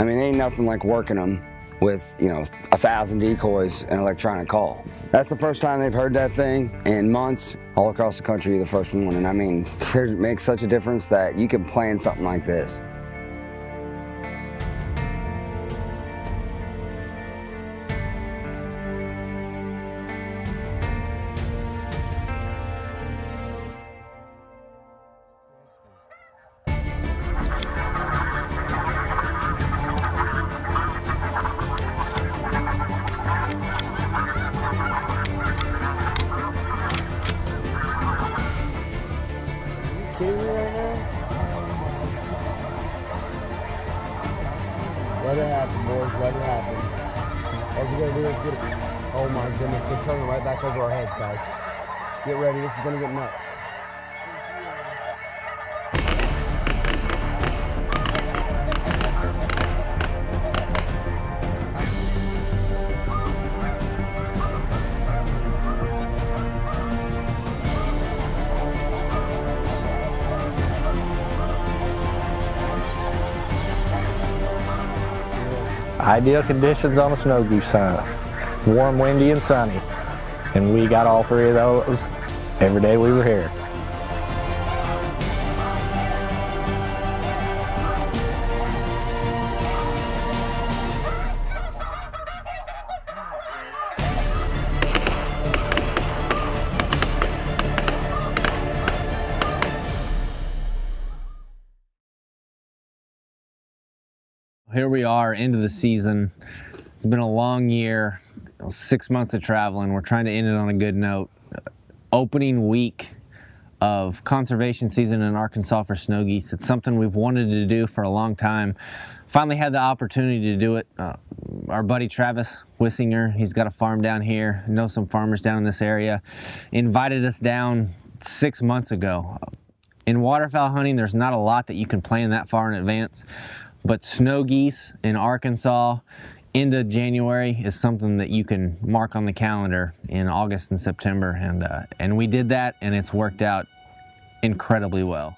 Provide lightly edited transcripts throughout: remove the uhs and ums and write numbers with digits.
I mean, ain't nothing like working them with, you know, 1,000 decoys and electronic call. That's the first time they've heard that thing in months. All across the country the first morning. I mean, it makes such a difference that you can plan something like this. Kidding me right now? Let it happen, boys. Let it happen. All you gotta do is get it. Oh my goodness, they're turning right back over our heads, guys. Get ready, this is gonna get nuts. Ideal conditions on a snow goose hunt. Warm, windy, and sunny. And we got all three of those every day we were here. Here we are, end of the season. It's been a long year, 6 months of traveling. We're trying to end it on a good note. Opening week of conservation season in Arkansas for snow geese. It's something we've wanted to do for a long time. Finally had the opportunity to do it. Our buddy Travis Wissinger, he's got a farm down here, know some farmers down in this area, invited us down 6 months ago. In waterfowl hunting, there's not a lot that you can plan that far in advance. But snow geese in Arkansas, end of January, is something that you can mark on the calendar in August and September. And we did that, and it's worked out incredibly well.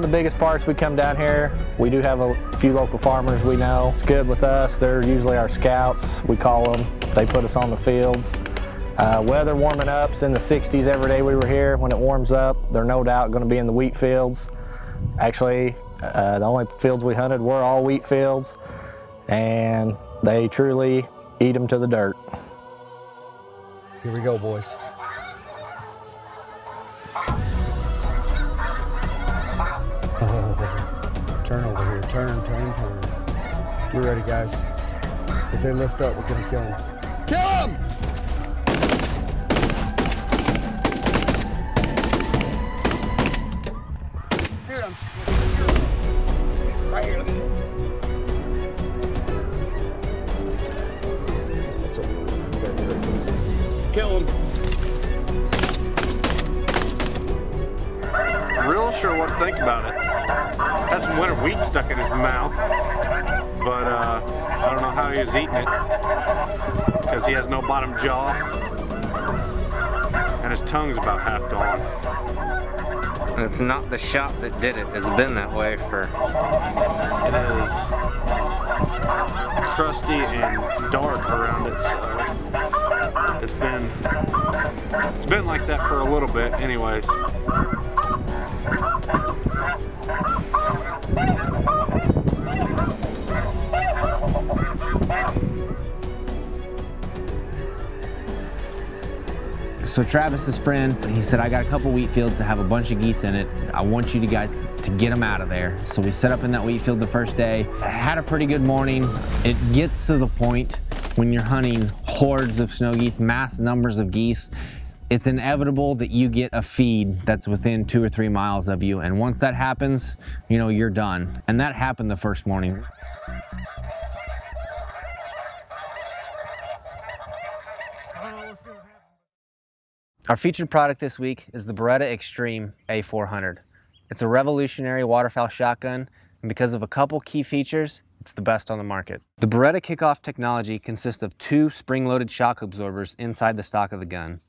The biggest parts, we come down here, we do have a few local farmers we know. It's good with us, they're usually our scouts, we call them, they put us on the fields. Weather warming up's in the 60s every day we were here. When it warms up, they're no doubt going to be in the wheat fields. Actually, the only fields we hunted were all wheat fields, and they truly eat them to the dirt. Here we go, boys. Turn over here, turn, turn, turn. Get ready, guys. If they lift up, we're gonna kill them. Kill them! Dude, I'm shooting. Right here, look at this. That's a little. Kill him. Real sure what to think about it. Had some winter wheat stuck in his mouth, but I don't know how he was eating it because he has no bottom jaw and his tongue's about half gone. And it's not the shop that did it. It's been that way for... It is crusty and dark around it, so... It's been like that for a little bit anyways. So Travis's friend, he said, I got a couple wheat fields that have a bunch of geese in it. I want you guys to get them out of there. So we set up in that wheat field the first day. I had a pretty good morning. It gets to the point when you're hunting hordes of snow geese, mass numbers of geese, it's inevitable that you get a feed that's within 2 or 3 miles of you. And once that happens, you know, you're done. And that happened the first morning. Our featured product this week is the Beretta Extreme A400. It's a revolutionary waterfowl shotgun, and because of a couple key features, it's the best on the market. The Beretta Kickoff technology consists of 2 spring-loaded shock absorbers inside the stock of the gun.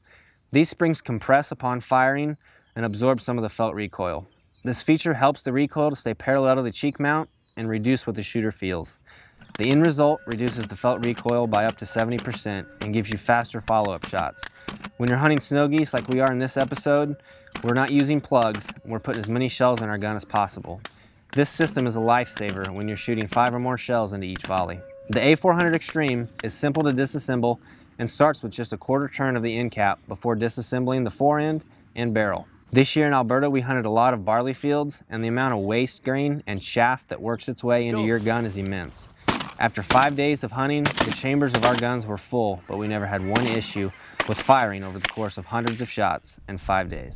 These springs compress upon firing and absorb some of the felt recoil. This feature helps the recoil to stay parallel to the cheek mount and reduce what the shooter feels. The end result reduces the felt recoil by up to 70% and gives you faster follow-up shots. When you're hunting snow geese like we are in this episode, we're not using plugs, we're putting as many shells in our gun as possible. This system is a lifesaver when you're shooting 5 or more shells into each volley. The A400 Extreme is simple to disassemble and starts with just a quarter turn of the end cap before disassembling the forend and barrel. This year in Alberta, we hunted a lot of barley fields, and the amount of waste grain and chaff that works its way into your gun is immense. After 5 days of hunting, the chambers of our guns were full, but we never had one issue with firing over the course of hundreds of shots in 5 days.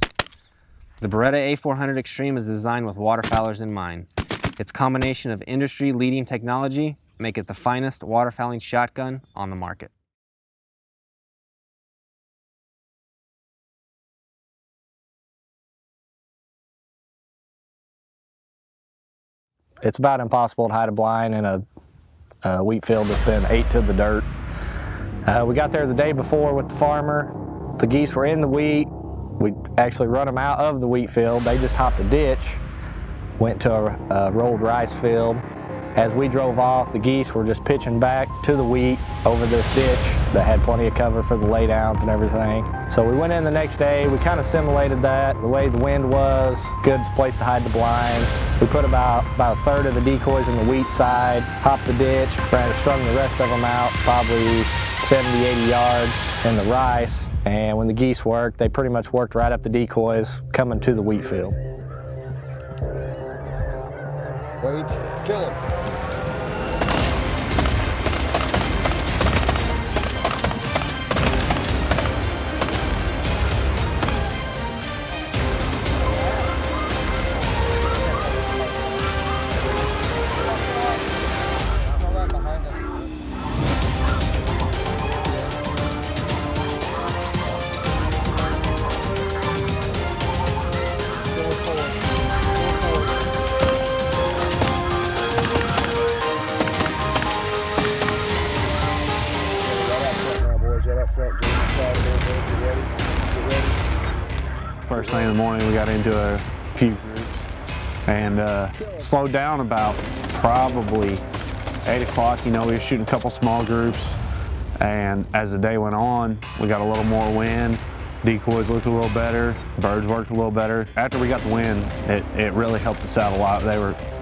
The Beretta A400 Extreme is designed with waterfowlers in mind. Its combination of industry-leading technology make it the finest waterfowling shotgun on the market. It's about impossible to hide a blind in a wheat field that's been ate to the dirt. We got there the day before with the farmer. The geese were in the wheat. We actually run them out of the wheat field. They just hopped a ditch, went to a rolled rice field. As we drove off, the geese were just pitching back to the wheat over this ditch that had plenty of cover for the laydowns and everything. So we went in the next day. We kind of simulated that, the way the wind was, good place to hide the blinds. We put about a third of the decoys in the wheat side, hopped the ditch, strung the rest of them out, probably 70, 80 yards in the rice. And when the geese worked, they pretty much worked right up the decoys coming to the wheat field. Wait, kill him. First thing in the morning, we got into a few groups and slowed down about probably 8 o'clock. You know, we were shooting a couple small groups, and as the day went on, we got a little more wind. Decoys looked a little better. Birds worked a little better. After we got the wind, it really helped us out a lot.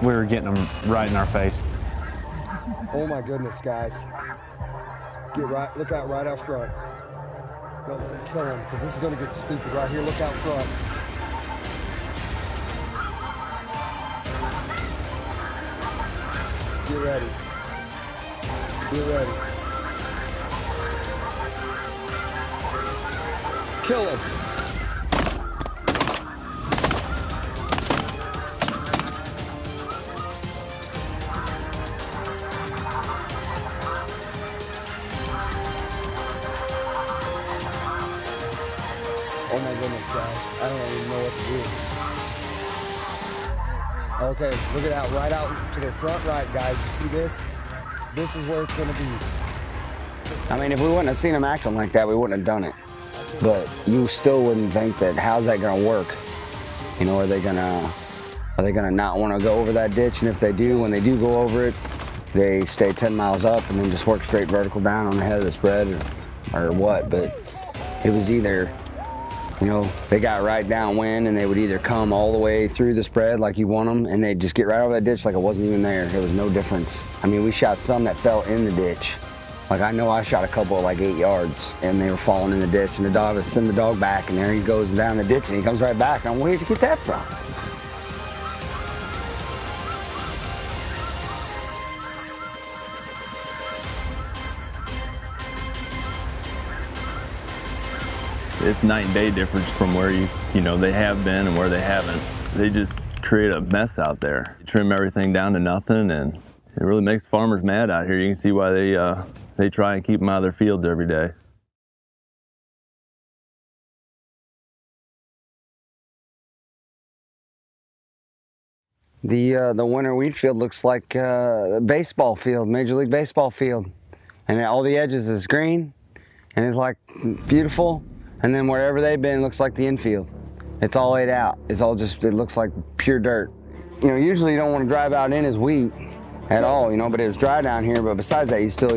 We were getting them right in our face. Oh my goodness, guys! Get right, look out right out front. Don't let them kill him, because this is going to get stupid right here. Look out front. Get ready. Get ready. Kill him. Oh my goodness, guys, I don't even know what to do. Okay, look it out, right out to the front right, guys. You see this? This is where it's gonna be. I mean, if we wouldn't have seen him acting like that, we wouldn't have done it. But you still wouldn't think that, how's that gonna work? You know, are they gonna not wanna go over that ditch? And if they do, when they do go over it, they stay 10 miles up and then just work straight vertical down on the head of the spread. or what, but it was either, you know, they got right downwind and they would either come all the way through the spread like you want them, and they'd just get right over that ditch like it wasn't even there. There was no difference. I mean, we shot some that fell in the ditch. Like, I know I shot a couple of like 8 yards and they were falling in the ditch, and the dog would send the dog back, and there he goes down the ditch and he comes right back. And I'm, where did you get that from? It's night and day difference from where you know, they have been and where they haven't. They just create a mess out there. You trim everything down to nothing, and it really makes farmers mad out here. You can see why they try and keep them out of their fields every day. The winter wheat field looks like a baseball field, Major League Baseball field. And all the edges is green, and it's like beautiful. And then wherever they've been, it looks like the infield. It's all laid out. It's all just, it looks like pure dirt. You know, usually you don't want to drive out in as wheat at all, you know, but it was dry down here. But besides that, you still,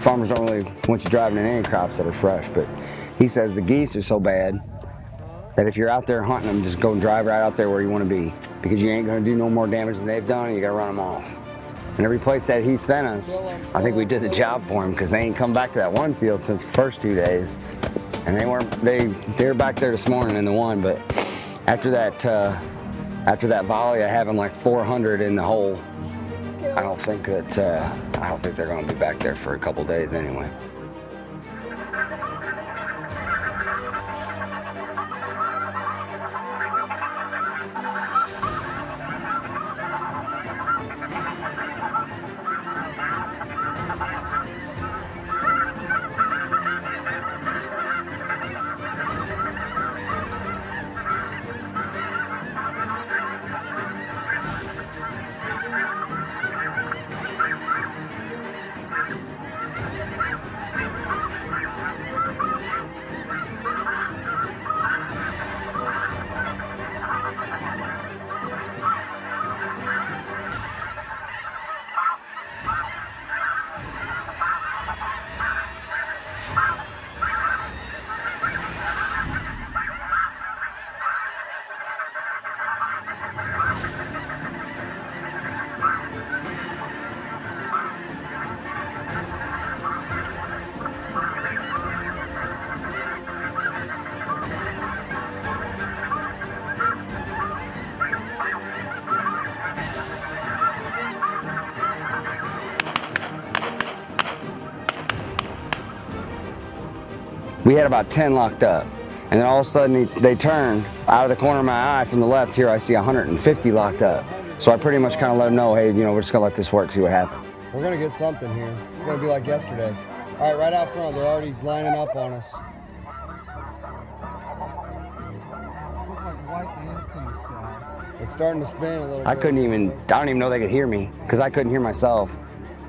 farmers don't really want you driving in any crops that are fresh. But he says the geese are so bad that if you're out there hunting them, just go and drive right out there where you want to be, because you ain't going to do no more damage than they've done, and you got to run them off. And every place that he sent us, I think we did the job for him, because they ain't come back to that one field since the first 2 days. And they were back there this morning in the one, but after that volley of having like 400 in the hole, I don't think they're going to be back there for a couple days anyway. We had about 10 locked up, and then all of a sudden they turned. Out of the corner of my eye from the left here, I see 150 locked up. So I pretty much kind of let them know, hey, you know, we're just going to let this work, see what happens. We're going to get something here. It's going to be like yesterday. All right, right out front, they're already lining up on us. Look like white ants in the sky. It's starting to spin a little bit. I don't even know they could hear me, because I couldn't hear myself.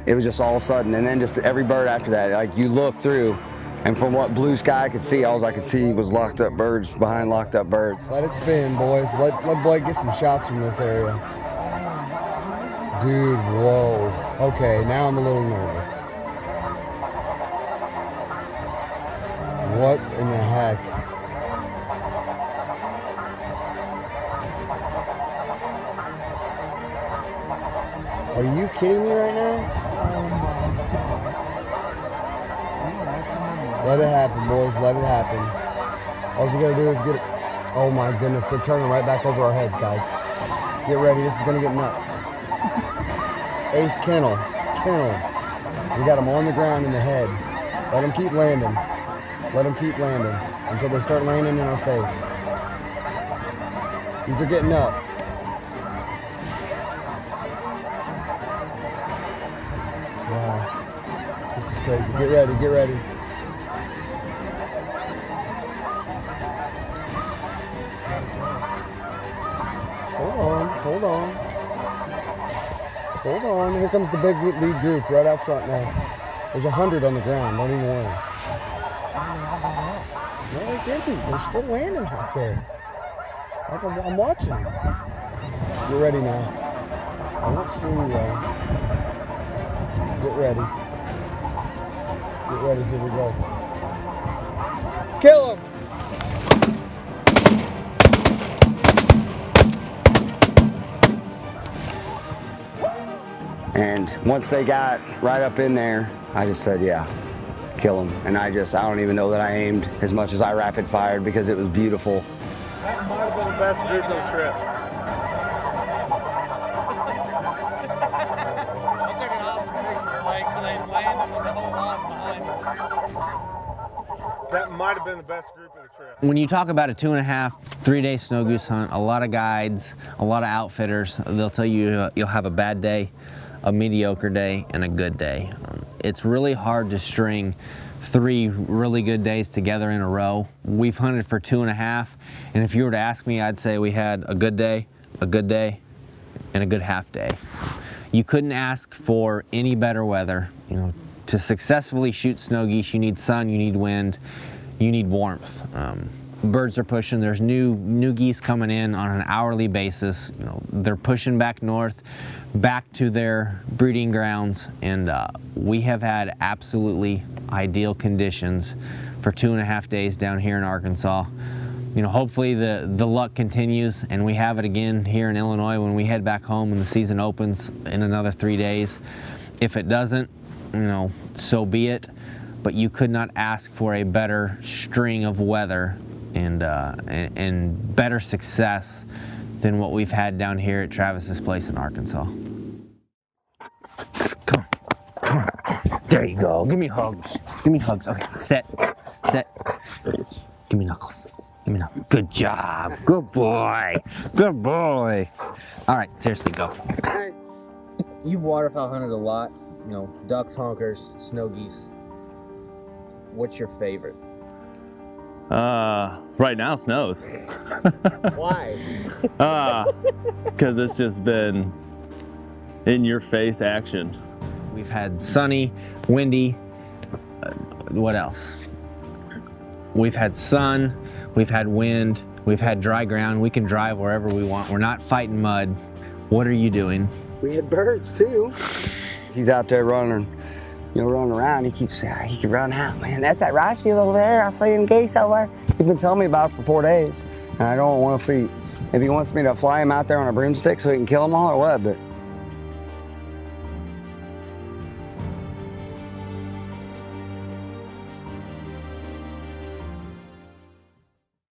It was just all of a sudden, and then just every bird after that, like you look through, and from what blue sky I could see, all I could see was locked up birds behind locked up birds. Let it spin, boys. Let Blake get some shots from this area. Dude, whoa. Okay, now I'm a little nervous. What in the heck? Are you kidding me right now? Let it happen, boys, let it happen. All we gotta do is get it. Oh my goodness, they're turning right back over our heads, guys. Get ready, this is gonna get nuts. Ace kennel, kennel. We got them on the ground in the head. Let them keep landing. Let them keep landing until they start landing in our face. These are getting up. Wow, this is crazy. Get ready, get ready. Hold on. Hold on. Here comes the big lead group right out front now. There's 100 on the ground. Don't even worry. No, they didn't. They're still landing out there. I'm watching. You're ready now. I won't steer you well. Get ready. Get ready, here we go. Kill him! And once they got right up in there, I just said, yeah, kill him. And I don't even know that I aimed as much as I rapid fired because it was beautiful. That might have been the best video trip. I took an awesome picture, like, when he's landing with the whole lot behind him. That might have been the best group of the trip. When you talk about a 2.5, 3-day snow goose hunt, a lot of guides, a lot of outfitters, they'll tell you you'll have a bad day, a mediocre day, and a good day. It's really hard to string 3 really good days together in a row. We've hunted for 2.5, and if you were to ask me, I'd say we had a good day, and a good half day. You couldn't ask for any better weather. You know, to successfully shoot snow geese, you need sun, you need wind, you need warmth. Birds are pushing. There's new geese coming in on an hourly basis. You know, they're pushing back north, back to their breeding grounds, and we have had absolutely ideal conditions for 2.5 days down here in Arkansas. You know, hopefully the luck continues and we have it again here in Illinois when we head back home and the season opens in another 3 days. If it doesn't, you know, so be it. But you could not ask for a better string of weather and better success than what we've had down here at Travis's place in Arkansas. Come on, come on. There you go. Give me hugs. Give me hugs. Okay, set, set. Give me knuckles. Give me knuckles. Good job. Good boy. Good boy. All right, seriously, go. You've waterfowl hunted a lot. You know, ducks, honkers, snow geese. What's your favorite? Right now, snows. Why? Because it's just been in-your-face action. We've had sunny, windy, what else? We've had sun, we've had wind, we've had dry ground. We can drive wherever we want. We're not fighting mud. What are you doing? We had birds, too. He's out there running. You know, running around, he keeps saying, he can run out, man. That's that rice field over there. I see him geese over there. He's been telling me about it for 4 days, and I don't want to feed. If he wants me to fly him out there on a broomstick so he can kill them all or what, but